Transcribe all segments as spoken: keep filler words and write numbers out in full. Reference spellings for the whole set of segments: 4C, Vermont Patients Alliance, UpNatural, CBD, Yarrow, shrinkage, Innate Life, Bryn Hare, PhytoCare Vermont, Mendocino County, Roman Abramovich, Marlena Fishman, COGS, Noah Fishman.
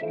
Hey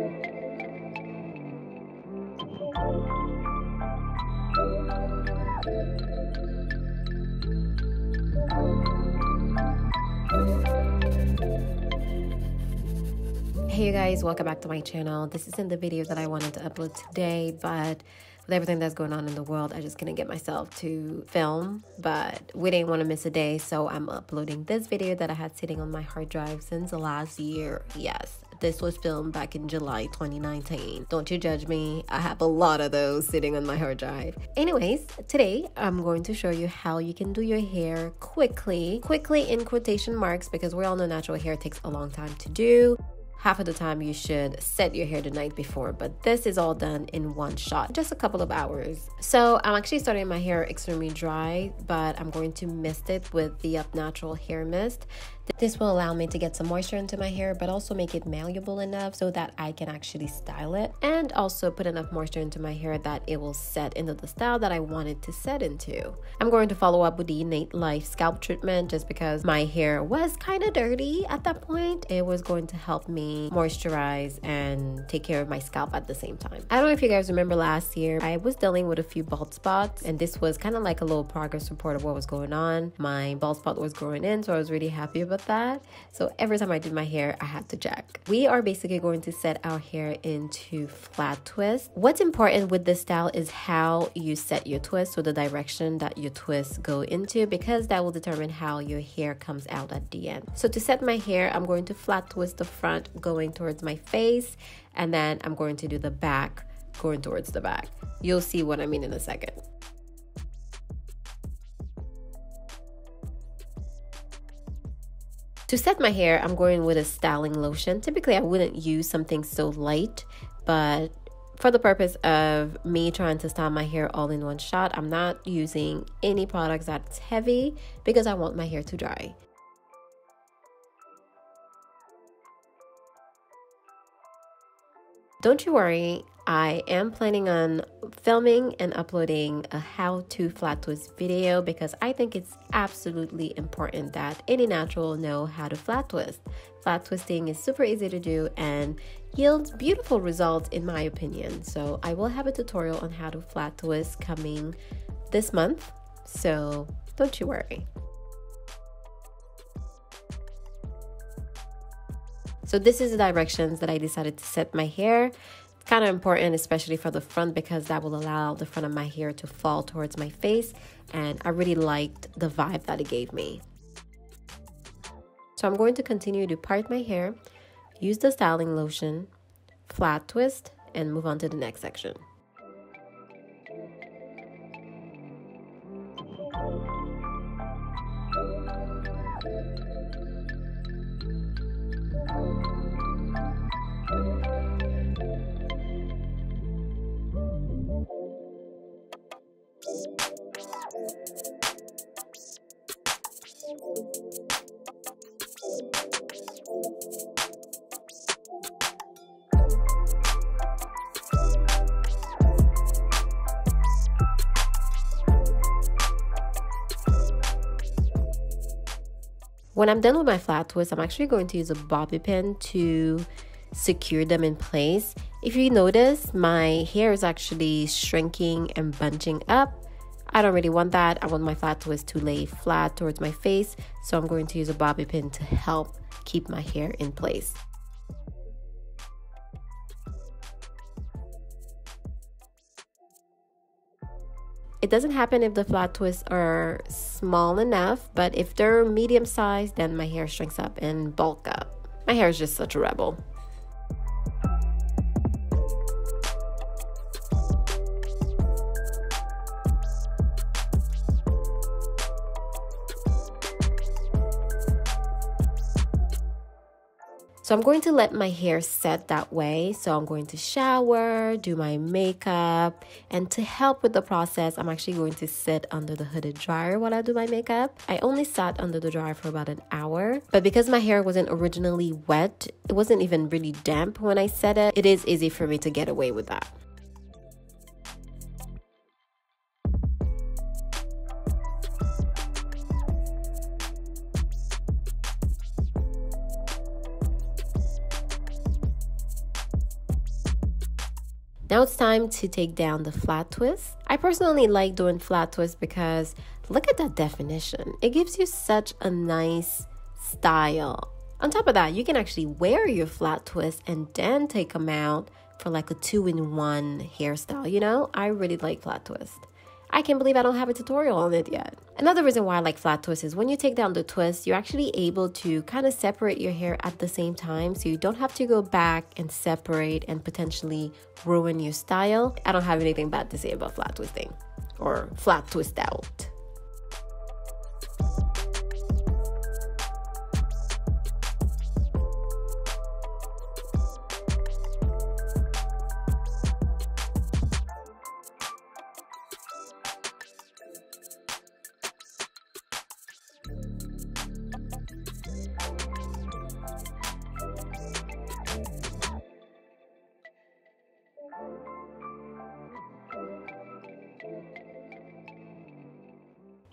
you guys, welcome back to my channel. This isn't the video that I wanted to upload today, but with everything that's going on in the world, I just couldn't get myself to film, but we didn't want to miss a day, so I'm uploading this video that I had sitting on my hard drive since the last year. Yes, this was filmed back in July twenty nineteen. Don't you judge me. I have a lot of those sitting on my hard drive. Anyways, today I'm going to show you how you can do your hair quickly, quickly in quotation marks, because we all know natural hair takes a long time to do. Half of the time you should set your hair the night before, but this is all done in one shot, just a couple of hours. So I'm actually starting my hair extremely dry, but I'm going to mist it with the UpNatural hair mist. This will allow me to get some moisture into my hair, but also make it malleable enough so that I can actually style it, and also put enough moisture into my hair that it will set into the style that I want it to set into. I'm going to follow up with the Innate Life scalp treatment, just because my hair was kind of dirty at that point. It was going to help me moisturize and take care of my scalp at the same time. I don't know if you guys remember last year, I was dealing with a few bald spots, and this was kind of like a little progress report of what was going on. My bald spot was growing in, so I was really happy about that. So every time I did my hair, I had to check. We are basically going to set our hair into flat twists. What's important with this style is how you set your twist, so the direction that your twists go into, because that will determine how your hair comes out at the end. So to set my hair, I'm going to flat twist the front going towards my face, and then I'm going to do the back going towards the back. You'll see what I mean in a second. To set my hair, I'm going with a styling lotion. Typically, I wouldn't use something so light, but for the purpose of me trying to style my hair all in one shot, I'm not using any products that's heavy because I want my hair to dry. Don't you worry, I am planning on filming and uploading a how-to flat twist video, because I think it's absolutely important that any natural know how to flat twist. Flat twisting is super easy to do and yields beautiful results in my opinion. So I will have a tutorial on how to flat twist coming this month, so don't you worry. So this is the directions that I decided to set my hair. It's kind of important, especially for the front, because that will allow the front of my hair to fall towards my face. And I really liked the vibe that it gave me. So I'm going to continue to part my hair, use the styling lotion, flat twist, and move on to the next section. When I'm done with my flat twist, I'm actually going to use a bobby pin to secure them in place. If you notice, my hair is actually shrinking and bunching up. I don't really want that. I want my flat twist to lay flat towards my face, so I'm going to use a bobby pin to help keep my hair in place. It doesn't happen if the flat twists are small enough, but if they're medium sized, then my hair shrinks up and bulk up. My hair is just such a rebel. So I'm going to let my hair set that way. So I'm going to shower, do my makeup, and to help with the process, I'm actually going to sit under the hooded dryer while I do my makeup. I only sat under the dryer for about an hour, but because my hair wasn't originally wet, it wasn't even really damp when I set it, it is easy for me to get away with that. Now it's time to take down the flat twist. I personally like doing flat twists because look at that definition. It gives you such a nice style. On top of that, you can actually wear your flat twists and then take them out for like a two in one hairstyle. You know, I really like flat twists. I can't believe I don't have a tutorial on it yet. Another reason why I like flat twists is when you take down the twist, you're actually able to kind of separate your hair at the same time, so you don't have to go back and separate and potentially ruin your style. I don't have anything bad to say about flat twisting or flat twist out.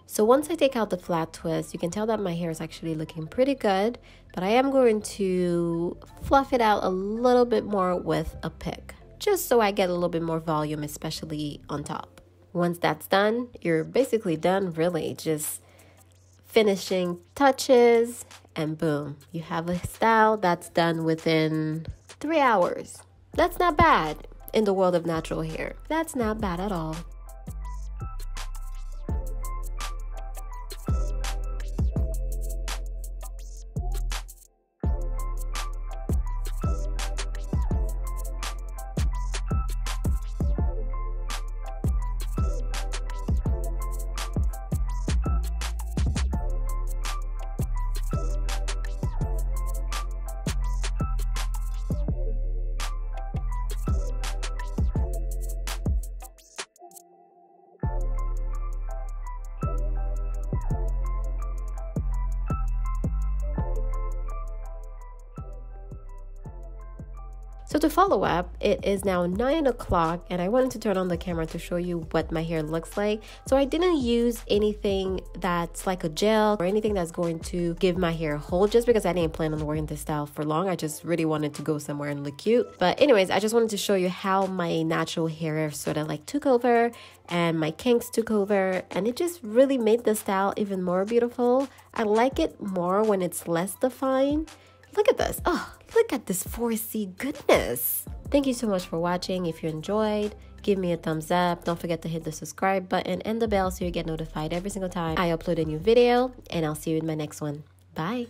So once I take out the flat twist, you can tell that my hair is actually looking pretty good, but I am going to fluff it out a little bit more with a pick, just so I get a little bit more volume, especially on top. Once that's done, you're basically done, really. Just finishing touches and boom, you have a style that's done within three hours. That's not bad in the world of natural hair. That's not bad at all. So to follow up, it is now nine o'clock and I wanted to turn on the camera to show you what my hair looks like. So I didn't use anything that's like a gel or anything that's going to give my hair a hold, just because I didn't plan on wearing this style for long. I just really wanted to go somewhere and look cute. But anyways, I just wanted to show you how my natural hair sort of like took over and my kinks took over, and it just really made the style even more beautiful. I like it more when it's less defined. Look at this. Oh, look at this four C goodness. Thank you so much for watching. If you enjoyed, give me a thumbs up. Don't forget to hit the subscribe button and the bell so you get notified every single time I upload a new video. And I'll see you in my next one. Bye.